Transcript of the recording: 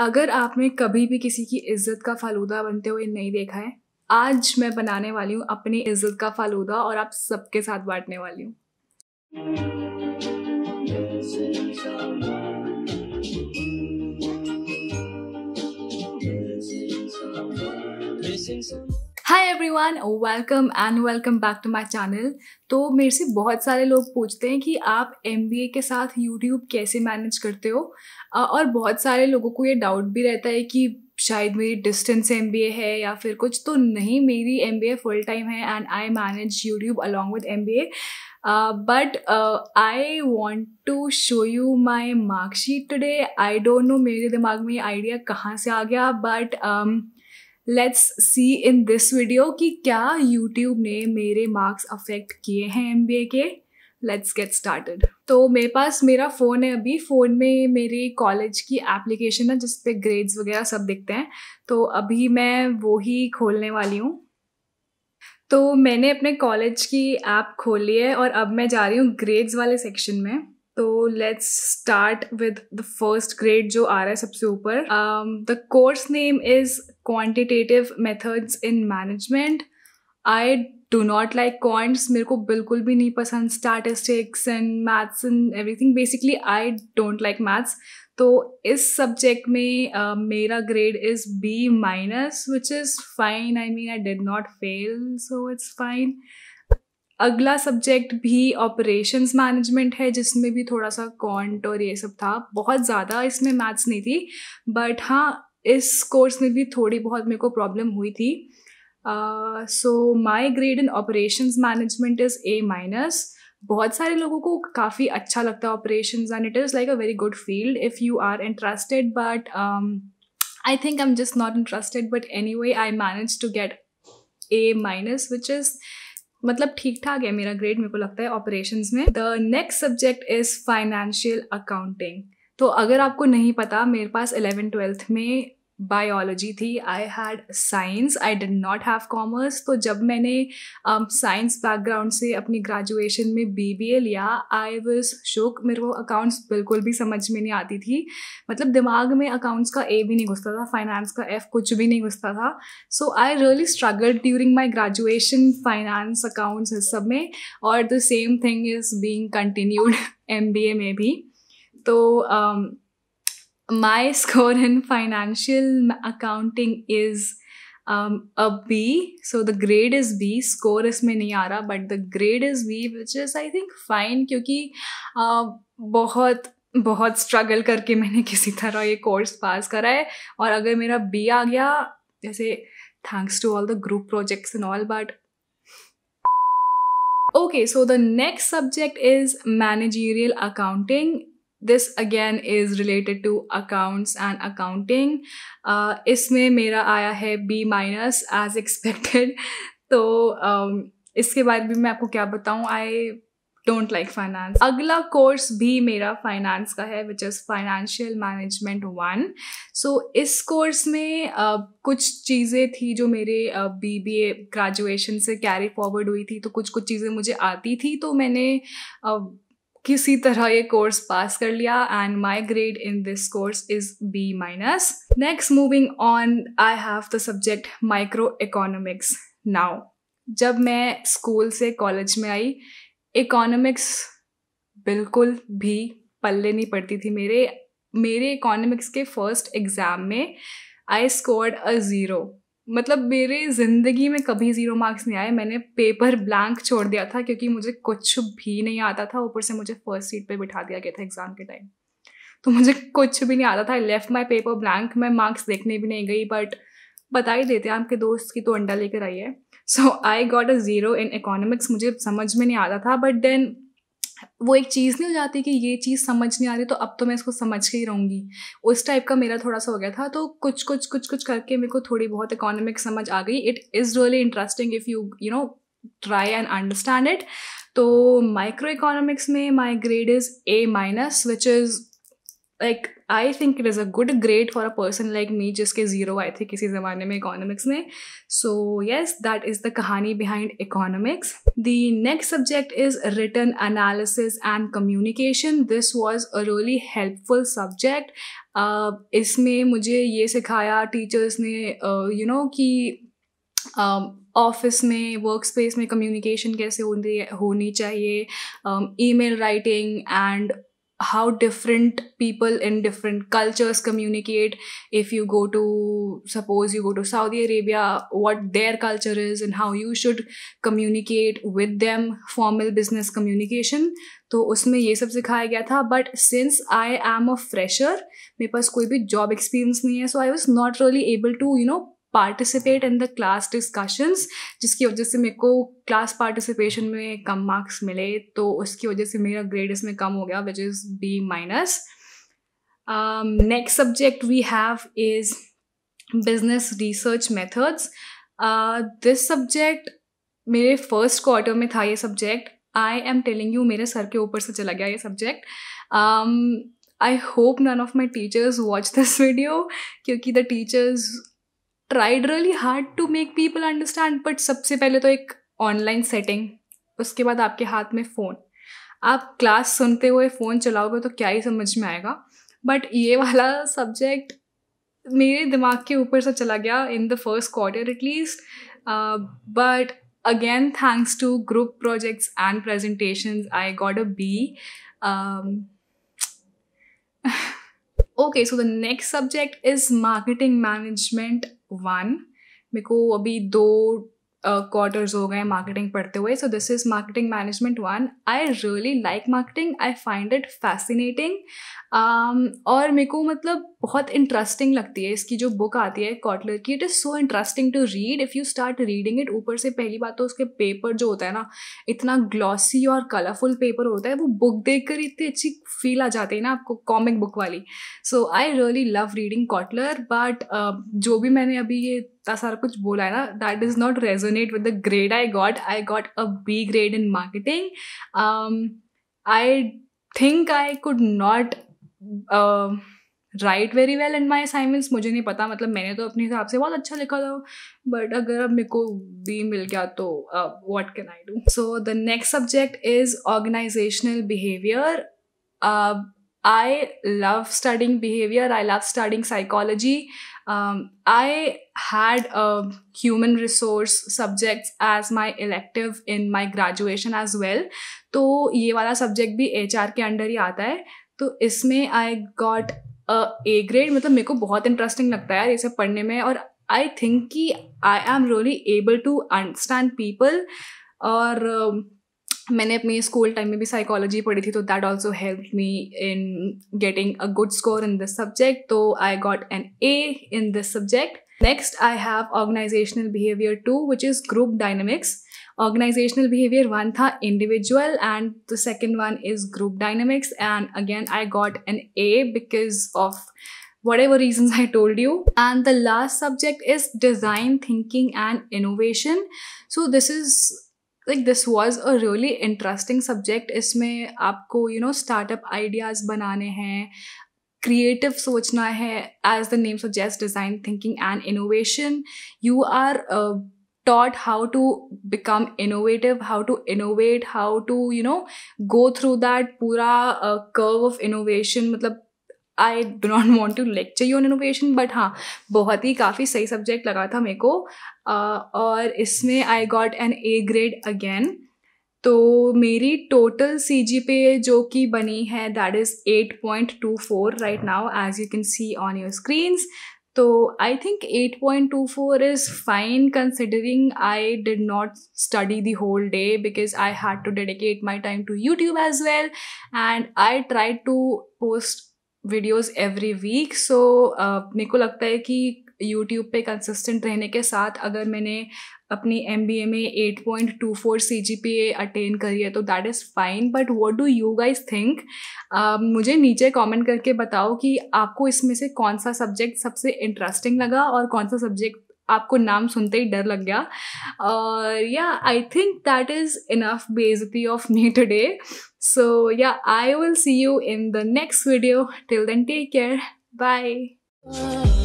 अगर आपने कभी भी किसी की इज्जत का फालूदा बनते हुए नहीं देखा है, आज मैं बनाने वाली हूँ अपनी इज्जत का फालूदा और आप सबके साथ बांटने वाली हूँ। Hi everyone, welcome and welcome back to my channel. तो मेरे से बहुत सारे लोग पूछते हैं कि आप MBA के साथ YouTube कैसे मैनेज करते हो, और बहुत सारे लोगों को ये डाउट भी रहता है कि शायद मेरी डिस्टेंस MBA है या फिर कुछ। तो नहीं, मेरी MBA फुल टाइम है and I manage YouTube along with MBA। But I want to show you my mark sheet today. I don't know मेरे दिमाग में ये आइडिया कहाँ से आ गया, but let's see in this video कि क्या YouTube ने मेरे marks affect किए हैं MBA के। Let's get started. तो मेरे पास मेरा फ़ोन है, अभी फ़ोन में मेरे कॉलेज की एप्लीकेशन है जिसपे ग्रेड्स वगैरह सब दिखते हैं, तो अभी मैं वो ही खोलने वाली हूँ। तो मैंने अपने कॉलेज की ऐप खोली है और अब मैं जा रही हूँ ग्रेड्स वाले सेक्शन में। तो let's start with the first grade जो आ रहा है सबसे ऊपर। The course name is quantitative methods in management. I do not like quants, मेरे को बिल्कुल भी नहीं पसंद statistics and maths and everything. Basically I don't like maths. तो इस सब्जेक्ट में मेरा grade is B-, which is fine. I mean I did not fail, so it's fine. अगला सब्जेक्ट भी ऑपरेशंस मैनेजमेंट है, जिसमें भी थोड़ा सा क्वांट और ये सब था, बहुत ज़्यादा इसमें मैथ्स नहीं थी, बट हाँ इस कोर्स में भी थोड़ी बहुत मेरे को प्रॉब्लम हुई थी। So my grade in operations management is A-। बहुत सारे लोगों को काफ़ी अच्छा लगता है operations and it is like a very good field if you are interested, but I think I am just not interested. But anyway I manage to get A-, which is मतलब ठीक ठाक है मेरा ग्रेड, मेरे को लगता है operations में। The next subject is financial accounting. तो अगर आपको नहीं पता, मेरे पास 11th-12th में बायोलॉजी थी। I had science, I did not have commerce. तो जब मैंने साइंस बैकग्राउंड से अपनी ग्रेजुएशन में BBA लिया, आई वाज शॉक। मेरे को अकाउंट्स बिल्कुल भी समझ में नहीं आती थी, मतलब दिमाग में अकाउंट्स का A भी नहीं घुसता था, फाइनेंस का F कुछ भी नहीं घुसता था। So I really struggled during my graduation, finance, accounts, इस सब में। और the same thing is being continued MBA में भी। तो my score in financial accounting is a B, so the grade is B. Score इसमें नहीं आ रहा, but the grade is B, which is I think fine, क्योंकि बहुत struggle करके मैंने किसी तरह ये course पास करा है। और अगर मेरा B आ गया, जैसे thanks to all the group projects and all, but okay, so the next subject is managerial accounting. This again is related to accounts and accounting. इसमें मेरा आया है B-, as expected. तो इसके बाद भी मैं आपको क्या बताऊँ, I don't like finance. अगला कोर्स भी मेरा फाइनेंस का है, which is financial management 1. So इस कोर्स में कुछ चीज़ें थी जो मेरे BBA ग्रेजुएशन से कैरी फॉरवर्ड हुई थी, तो कुछ चीज़ें मुझे आती थी, तो मैंने किसी तरह ये कोर्स पास कर लिया and my grade in this course is B-। Next moving on, I have the subject micro economics. Now जब मैं स्कूल से कॉलेज में आई, इकोनॉमिक्स बिल्कुल भी पल्ले नहीं पड़ती थी। मेरे इकोनॉमिक्स के फर्स्ट एग्ज़ाम में आई स्कोर्ड a 0। मतलब मेरे ज़िंदगी में कभी 0 मार्क्स नहीं आए। मैंने पेपर ब्लैंक छोड़ दिया था क्योंकि मुझे कुछ भी नहीं आता था। ऊपर से मुझे फर्स्ट सीट पे बिठा दिया गया था एग्ज़ाम के टाइम, तो मुझे कुछ भी नहीं आता था। I left my paper blank. मैं मार्क्स देखने भी नहीं गई, बट बता ही देते हैं आपके दोस्त की तो अंडा लेकर आई है। So I got a 0 in economics. मुझे समझ में नहीं आता था, बट देन वो एक चीज़ नहीं हो जाती कि ये चीज़ समझ नहीं आ रही तो अब तो मैं इसको समझ के ही रहूँगी, उस टाइप का मेरा थोड़ा सा हो गया था। तो कुछ करके मेरे को थोड़ी बहुत इकोनॉमिक्स समझ आ गई। It is really interesting if you know try and understand it. तो माइक्रो इकोनॉमिक्स में my grade is A-, which is like I think it is a good grade for a person like me jiske zero I think kisi zamane mein economics ne. So yes, that is the kahani behind economics. The next subject is written analysis and communication. This was a really helpful subject. इसमें मुझे ये सिखाया teachers ने you know कि office में work space में communication कैसे होनी चाहिए, email writing and how different people in different cultures communicate. If you go to, suppose you go to Saudi Arabia, what their culture is and how you should communicate with them, formal business communication. तो उसमें ये सब सिखाया गया था. But since I am a fresher, मेरे पास कोई भी job experience नहीं है, so I was not really able to, you know, participate in the class discussions, जिसकी वजह से मेरे को class participation में कम marks मिले, तो उसकी वजह से मेरा grade इसमें कम हो गया, which is B-. Next subject we have is business research methods. This subject मेरे first quarter में था ये subject. I am telling you मेरे सर के ऊपर से चला गया ये subject. I hope none of my teachers watch this video, क्योंकि the teachers tried really hard to make people understand. But सबसे पहले तो एक ऑनलाइन सेटिंग, उसके बाद आपके हाथ में फ़ोन, आप क्लास सुनते हुए फ़ोन चलाओगे तो क्या ही समझ में आएगा. बट ये वाला सब्जेक्ट मेरे दिमाग के ऊपर से चला गया in the first quarter at least. But again thanks to group projects and presentations I got a B. Okay, so the next subject is marketing management 1. मेरे को अभी 2 quarters हो गए marketing पढ़ते हुए. So this is marketing management 1. I really like marketing. I find it fascinating. और मेरे को मतलब बहुत interesting लगती है इसकी जो book आती है Kotler की. It is so interesting to read if you start reading it. ऊपर से पहली बात तो उसके paper जो होता है ना, इतना glossy और colourful paper होता है, वो book देखकर इतनी अच्छी feel आ जाती है ना आपको, comic book वाली. So I really love reading Kotler. But जो भी मैंने अभी ये सारा कुछ बोला है ना, that does not resonate with the grade I got. I got a B grade in marketing. I think I could not write very well in my assignments. मुझे नहीं पता, मतलब मैंने तो अपने हिसाब से बहुत अच्छा लिखा था, but अगर अब मेरे को B मिल गया तो what can I do? So the next subject is organizational behavior. I love studying behavior. I love studying psychology. I had a human resource subjects as my elective in my graduation as well. तो ये वाला subject भी HR के under ही आता है. तो इसमें I got A grade. मतलब मेरे को बहुत interesting लगता है यार ये सब पढ़ने में, और I think कि I am really able to understand people. और मैंने अपने स्कूल टाइम में भी साइकोलॉजी पढ़ी थी, तो that also help me in getting a good score in this subject. तो I got an A in this subject. Next I have organisational behaviour 2, which is group dynamics. Organisational behaviour 1 था individual, and the second one is group dynamics. And again I got an A because of whatever reasons I told you. And the last subject is design thinking and innovation. So this is like, this was a really interesting subject. इसमें आपको you know startup ideas बनाने हैं, creative सोचना है. As the name suggests, design thinking and innovation, you are taught how to become innovative, how to innovate, how to you know go through that पूरा curve of innovation. मतलब I do not want to lecture you on innovation, but हाँ बहुत ही काफ़ी सही subject लगा था मेरे को. और इसमें I got an A grade again. तो मेरी total CGPA जो कि बनी है that is 8.24 right now as you can see on your screens. So I think 8.24 is fine considering I did not study the whole day because I had to dedicate my time to YouTube as well, and I tried to post videos every week. So मेरे को लगता है कि YouTube पे consistent रहने के साथ अगर मैंने अपनी MBA में 8.24 CGPA attain करी है तो that is fine. But what do you guys think? मुझे नीचे comment करके बताओ कि आपको इसमें से कौन सा subject सबसे interesting लगा और कौन सा subject आपको नाम सुनते ही डर लग गया. और yeah I think that is enough बेइज्जती of me today. So yeah I will see you in the next video. Till then take care. Bye.